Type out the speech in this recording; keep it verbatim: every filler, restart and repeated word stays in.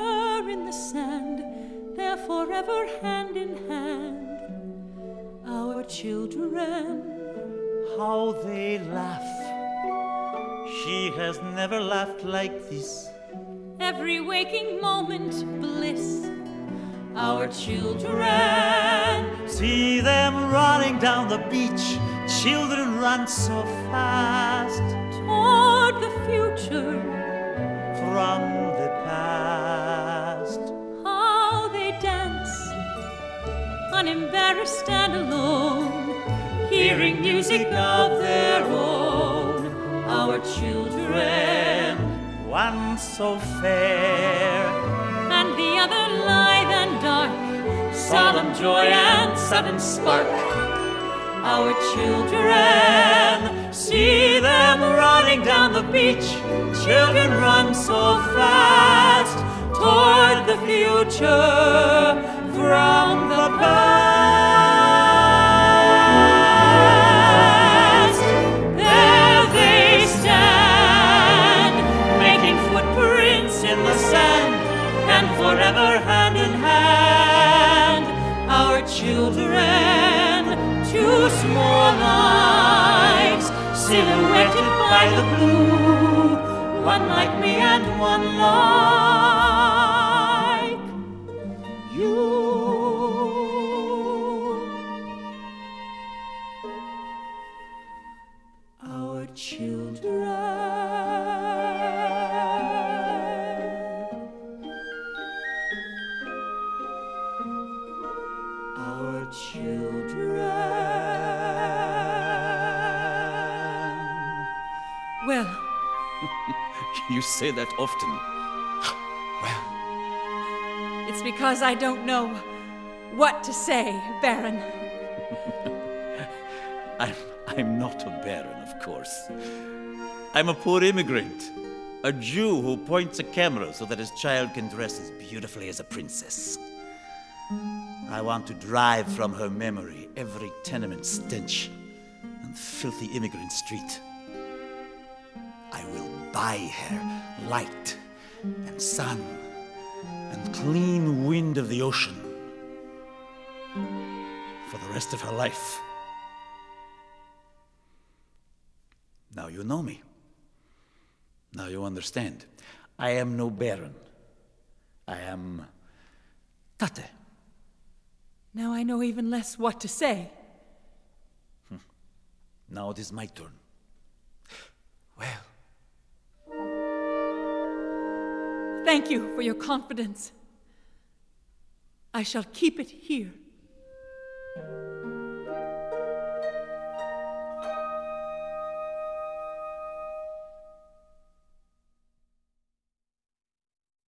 her in the sand, they're forever hand in hand. Our children, how they laugh. She has never laughed like this. Every waking moment bliss. Our children, see them running down the beach. Children run so fast toward the future from the past. How they dance, unembarrassed and alone, hearing music of their own. Our children, one so fair and the other lithe and dark, solemn joy and sudden spark. Our children, see them running down the beach. Children run so fast toward the future from the past. There they stand, making footprints in the sand, and forever hand in hand. Our children, two small lives, silhouetted by the blue, one like me and one like you. Our children, our children. Well, you say that often. Well, it's because I don't know what to say, Baron. I'm, I'm not a Baron, of course. I'm a poor immigrant, a Jew who points a camera so that his child can dress as beautifully as a princess. I want to drive from her memory every tenement stench and filthy immigrant street. I will buy her light and sun and clean wind of the ocean for the rest of her life. Now you know me. Now you understand. I am no Baron. I am Tate. Now I know even less what to say. Hmm. Now it is my turn. Well, thank you for your confidence. I shall keep it here.